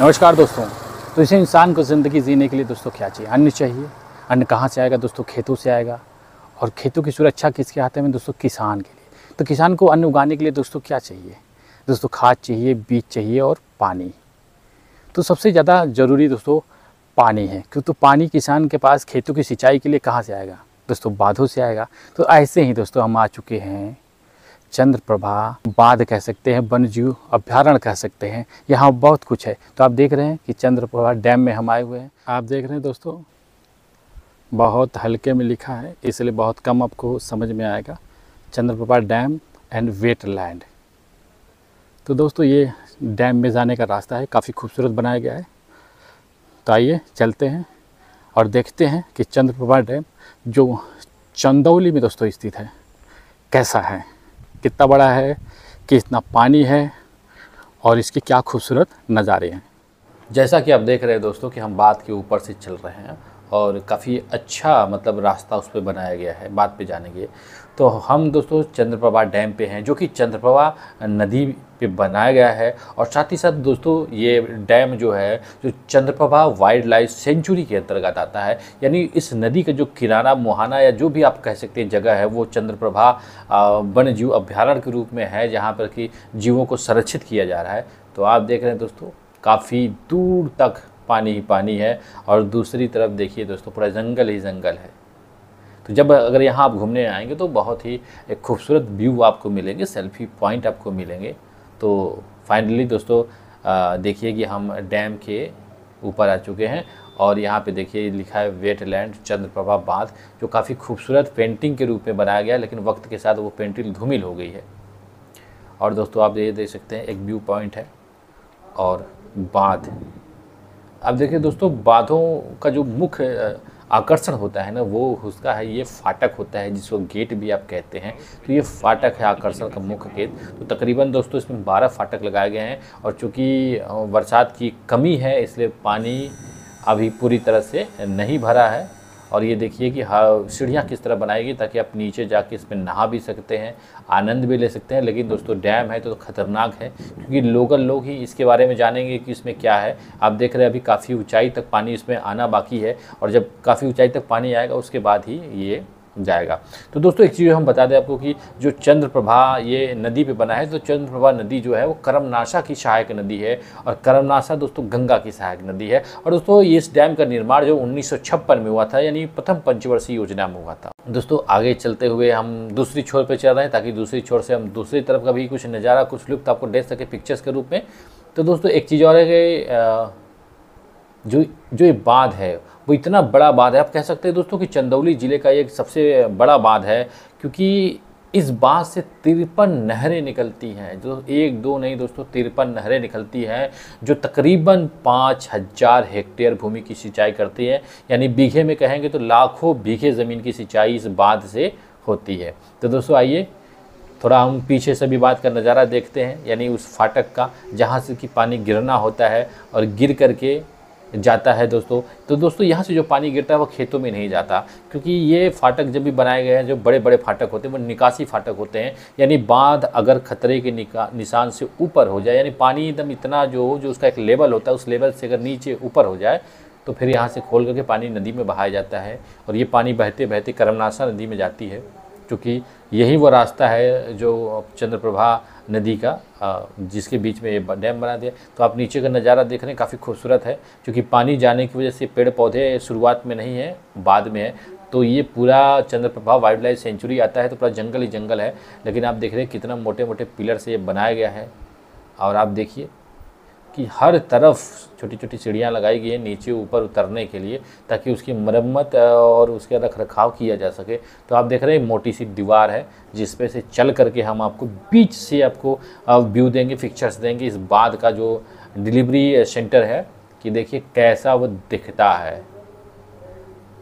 नमस्कार दोस्तों। तो इसे इंसान को ज़िंदगी जीने के लिए दोस्तों क्या चाहिए? अन्न चाहिए। अन्न कहाँ से आएगा दोस्तों? खेतों से आएगा। और खेतों की सुरक्षा किसके हाथ में दोस्तों? किसान के लिए। तो किसान को अन्न उगाने के लिए दोस्तों क्या चाहिए? दोस्तों खाद चाहिए, बीज चाहिए और पानी। तो सबसे ज़्यादा ज़रूरी दोस्तों पानी है, क्योंकि तो पानी किसान के पास खेतों की सिंचाई के लिए कहाँ से आएगा दोस्तों? बांधों से आएगा। तो ऐसे ही दोस्तों हम आ चुके हैं चंद्रप्रभा बांध कह सकते हैं, वन्यजीव अभ्यारण्य कह सकते हैं, यहाँ बहुत कुछ है। तो आप देख रहे हैं कि चंद्रप्रभा डैम में हम आए हुए हैं। आप देख रहे हैं दोस्तों बहुत हल्के में लिखा है, इसलिए बहुत कम आपको समझ में आएगा। Chandraprabha dam and wetland. तो दोस्तों ये डैम में जाने का रास्ता है, काफ़ी खूबसूरत बनाया गया है। तो आइए चलते हैं और देखते हैं कि चंद्रप्रभा डैम जो चंदौली में दोस्तों स्थित है कैसा है, कितना बड़ा है, कितना पानी है और इसके क्या खूबसूरत नज़ारे हैं। जैसा कि आप देख रहे हैं दोस्तों कि हम बांध के ऊपर से चल रहे हैं और काफ़ी अच्छा मतलब रास्ता उस पर बनाया गया है बांध पे जाने के लिए। तो हम दोस्तों चंद्रप्रभा डैम पे हैं, जो कि चंद्रप्रभा नदी पे बनाया गया है। और साथ ही साथ दोस्तों ये डैम जो है जो चंद्रप्रभा वाइल्ड लाइफ सेंचुरी के अंतर्गत आता है, यानी इस नदी का जो किनारा मुहाना या जो भी आप कह सकते हैं जगह है वो चंद्रप्रभा वन्य जीव अभ्यारण्य के रूप में है, जहाँ पर कि जीवों को संरक्षित किया जा रहा है। तो आप देख रहे हैं दोस्तों काफ़ी दूर तक पानी ही पानी है और दूसरी तरफ देखिए दोस्तों पूरा जंगल ही जंगल है। तो जब अगर यहाँ आप घूमने आएंगे तो बहुत ही एक खूबसूरत व्यू आपको मिलेंगे, सेल्फी पॉइंट आपको मिलेंगे। तो फाइनली दोस्तों देखिए कि हम डैम के ऊपर आ चुके हैं और यहाँ पे देखिए लिखा है वेटलैंड चंद्रप्रभा बांध, जो काफ़ी खूबसूरत पेंटिंग के रूप में बनाया गया, लेकिन वक्त के साथ वो पेंटिंग धूमिल हो गई है। और दोस्तों आप ये देख सकते हैं एक व्यू पॉइंट है और बांध। अब देखिए दोस्तों बांधों का जो मुख्य आकर्षण होता है ना वो उसका है ये फाटक होता है, जिसको गेट भी आप कहते हैं। तो ये फाटक है आकर्षण का मुख्य गेट। तो तकरीबन दोस्तों इसमें 12 फाटक लगाए गए हैं और चूँकि बरसात की कमी है इसलिए पानी अभी पूरी तरह से नहीं भरा है। और ये देखिए कि सीढ़ियाँ किस तरह बनाई गई ताकि आप नीचे जाके इसमें नहा भी सकते हैं, आनंद भी ले सकते हैं। लेकिन दोस्तों डैम है तो ख़तरनाक है, क्योंकि लोकल लोग ही इसके बारे में जानेंगे कि इसमें क्या है। आप देख रहे हैं अभी काफ़ी ऊंचाई तक पानी इसमें आना बाकी है और जब काफ़ी ऊंचाई तक पानी आएगा उसके बाद ही ये जाएगा। तो दोस्तों एक चीज़ हम बता दें आपको कि जो चंद्रप्रभा ये नदी पे बना है, तो चंद्रप्रभा नदी जो है वो करमनाशा की सहायक नदी है और करमनाशा दोस्तों गंगा की सहायक नदी है। और दोस्तों ये इस डैम का निर्माण जो 1956 में हुआ था, यानी प्रथम पंचवर्षीय योजना में हुआ था। दोस्तों आगे चलते हुए हम दूसरी छोर पे चल रहे हैं ताकि दूसरी छोर से हम दूसरी तरफ का भी कुछ नज़ारा कुछ लुत्फ आपको दे सके पिक्चर्स के रूप में। तो दोस्तों एक चीज़ और है कि जो ये बांध है वो इतना बड़ा बांध है, आप कह सकते हैं दोस्तों कि चंदौली ज़िले का एक सबसे बड़ा बांध है, क्योंकि इस बांध से 53 नहरें निकलती हैं। जो एक दो नहीं दोस्तों 53 नहरें निकलती हैं, जो तकरीबन 5000 हेक्टेयर भूमि की सिंचाई करती है, यानी बीघे में कहेंगे तो लाखों बीघे ज़मीन की सिंचाई इस बांध से होती है। तो दोस्तों आइए थोड़ा हम पीछे से भी बात का नज़ारा देखते हैं, यानी उस फाटक का जहाँ से कि पानी गिरना होता है और गिर करके जाता है दोस्तों। तो दोस्तों यहाँ से जो पानी गिरता है वो खेतों में नहीं जाता, क्योंकि ये फाटक जब भी बनाए गए हैं जो बड़े बड़े फाटक होते हैं वो निकासी फाटक होते हैं, यानी बांध अगर खतरे के निशान से ऊपर हो जाए, यानी पानी एकदम इतना जो उसका एक लेवल होता है उस लेवल से अगर नीचे ऊपर हो जाए तो फिर यहाँ से खोल करके पानी नदी में बहाया जाता है। और ये पानी बहते बहते करमनाशा नदी में जाती है, क्योंकि यही वो रास्ता है जो चंद्रप्रभा नदी का जिसके बीच में ये डैम बना दिया। तो आप नीचे का नज़ारा देख रहे हैं काफ़ी खूबसूरत है, क्योंकि पानी जाने की वजह से पेड़ पौधे शुरुआत में नहीं है बाद में है। तो ये पूरा चंद्रप्रभा वाइल्ड लाइफ सेंचुरी आता है तो पूरा जंगल ही जंगल है, लेकिन आप देख रहे हैं कितना मोटे मोटे पिलर से ये बनाया गया है। और आप देखिए कि हर तरफ छोटी छोटी सीढ़ियाँ लगाई गई हैं नीचे ऊपर उतरने के लिए, ताकि उसकी मरम्मत और उसका रखरखाव किया जा सके। तो आप देख रहे हैं मोटी सी दीवार है जिसपे से चल करके हम आपको बीच से आपको व्यू देंगे, पिक्चर्स देंगे इस बांध का जो डिलीवरी सेंटर है कि देखिए कैसा वो दिखता है।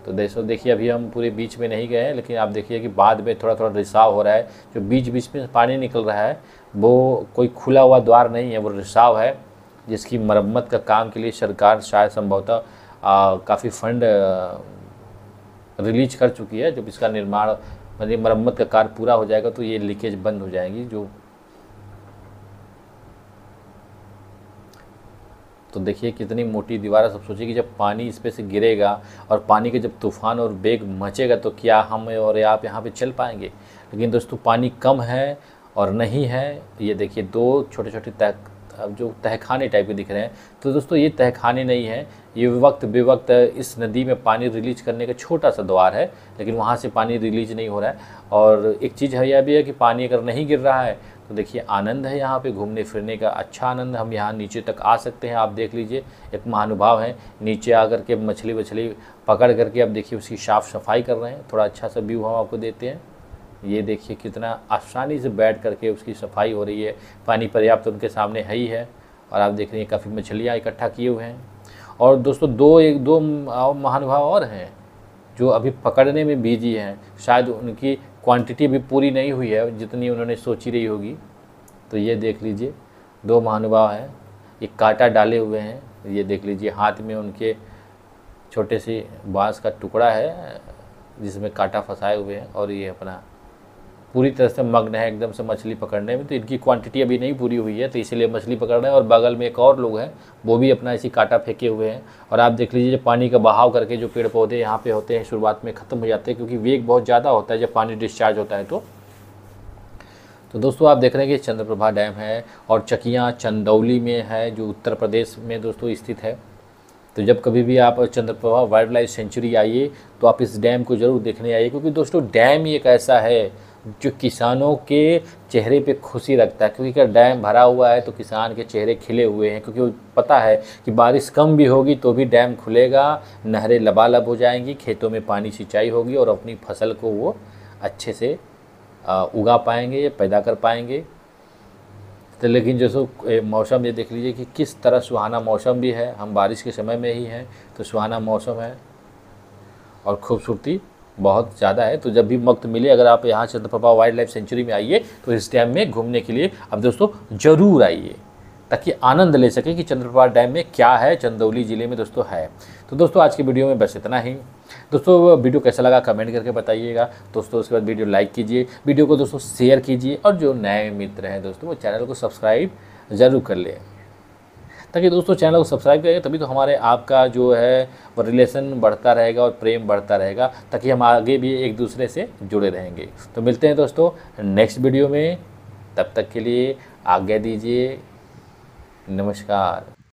तो दोस्तों देखिए अभी हम पूरे बीच में नहीं गए हैं, लेकिन आप देखिए कि बाद में थोड़ा थोड़ा रिसाव हो रहा है, जो बीच बीच में पानी निकल रहा है वो कोई खुला हुआ द्वार नहीं है, वो रिसाव है जिसकी मरम्मत का काम के लिए सरकार शायद संभवतः काफ़ी फंड रिलीज कर चुकी है। जब इसका निर्माण मतलब मरम्मत का कार्य पूरा हो जाएगा तो ये लीकेज बंद हो जाएगी जो। तो देखिए कितनी मोटी दीवार है। सब सोचिए कि जब पानी इस पे से गिरेगा और पानी के जब तूफान और बेग मचेगा तो क्या हम और आप यहाँ पे चल पाएंगे। लेकिन दोस्तों पानी कम है और नहीं है। ये देखिए दो छोटे छोटे जो तहखाने टाइप के दिख रहे हैं, तो दोस्तों ये तहखाने नहीं है, ये वक्त बेवक्त इस नदी में पानी रिलीज करने का छोटा सा द्वार है, लेकिन वहाँ से पानी रिलीज नहीं हो रहा है। और एक चीज़ है यह भी है कि पानी अगर नहीं गिर रहा है तो देखिए आनंद है यहाँ पे घूमने फिरने का, अच्छा आनंद। हम यहाँ नीचे तक आ सकते हैं, आप देख लीजिए एक महानुभाव है, नीचे आकर के मछली वछली पकड़ करके आप देखिए उसकी साफ सफाई कर रहे हैं। थोड़ा अच्छा सा व्यू हम आपको देते हैं। ये देखिए कितना आसानी से बैठ करके उसकी सफाई हो रही है, पानी पर्याप्त तो उनके सामने है ही है। और आप देख रहे हैं काफ़ी मछलियाँ इकट्ठा किए हुए हैं। और दोस्तों दो महानुभाव और हैं जो अभी पकड़ने में बिजी हैं, शायद उनकी क्वांटिटी भी पूरी नहीं हुई है जितनी उन्होंने सोची रही होगी। तो ये देख लीजिए दो महानुभाव हैं, ये कांटा डाले हुए हैं, ये देख लीजिए हाथ में उनके छोटे से बाँस का टुकड़ा है जिसमें कांटा फंसाए हुए हैं, और ये अपना पूरी तरह से मग्न है एकदम से मछली पकड़ने में। तो इनकी क्वांटिटी अभी नहीं पूरी हुई है तो इसीलिए मछली पकड़ रहे हैं। और बगल में एक और लोग हैं, वो भी अपना ऐसी कांटा फेंके हुए हैं। और आप देख लीजिए जब पानी का बहाव करके जो पेड़ पौधे यहाँ पे होते हैं शुरुआत में ख़त्म हो जाते हैं, क्योंकि वेग बहुत ज़्यादा होता है जब पानी डिस्चार्ज होता है। तो दोस्तों आप देख रहे हैं कि चंद्रप्रभा डैम है और चकियाँ चंदौली में है जो उत्तर प्रदेश में दोस्तों स्थित है। तो जब कभी भी आप चंद्रप्रभा वाइल्ड लाइफ सेंचुरी आइए तो आप इस डैम को ज़रूर देखने आइए, क्योंकि दोस्तों डैम ही एक ऐसा है जो किसानों के चेहरे पे खुशी रखता है। क्योंकि अगर डैम भरा हुआ है तो किसान के चेहरे खिले हुए हैं, क्योंकि पता है कि बारिश कम भी होगी तो भी डैम खुलेगा, नहरें लबालब हो जाएंगी, खेतों में पानी सिंचाई होगी और अपनी फसल को वो अच्छे से उगा पाएंगे, पैदा कर पाएंगे। तो लेकिन जैसे मौसम ये देख लीजिए कि किस तरह सुहाना मौसम भी है, हम बारिश के समय में ही हैं तो सुहाना मौसम है और खूबसूरती बहुत ज़्यादा है। तो जब भी वक्त मिले अगर आप यहाँ चंद्रप्रभा वाइल्ड लाइफ सेंचुरी में आइए तो इस डैम में घूमने के लिए अब दोस्तों ज़रूर आइए, ताकि आनंद ले सकें कि चंद्रप्रभा डैम में क्या है, चंदौली ज़िले में दोस्तों है। तो दोस्तों आज की वीडियो में बस इतना ही। दोस्तों वीडियो कैसा लगा कमेंट करके बताइएगा दोस्तों, उसके बाद वीडियो लाइक कीजिए, वीडियो को दोस्तों शेयर कीजिए, और जो नए मित्र हैं दोस्तों वो चैनल को सब्सक्राइब ज़रूर कर लें, ताकि दोस्तों चैनल को सब्सक्राइब करेंगे तभी तो हमारे आपका जो है वो रिलेशन बढ़ता रहेगा और प्रेम बढ़ता रहेगा, ताकि हम आगे भी एक दूसरे से जुड़े रहेंगे। तो मिलते हैं दोस्तों नेक्स्ट वीडियो में, तब तक के लिए आज्ञा दीजिए, नमस्कार।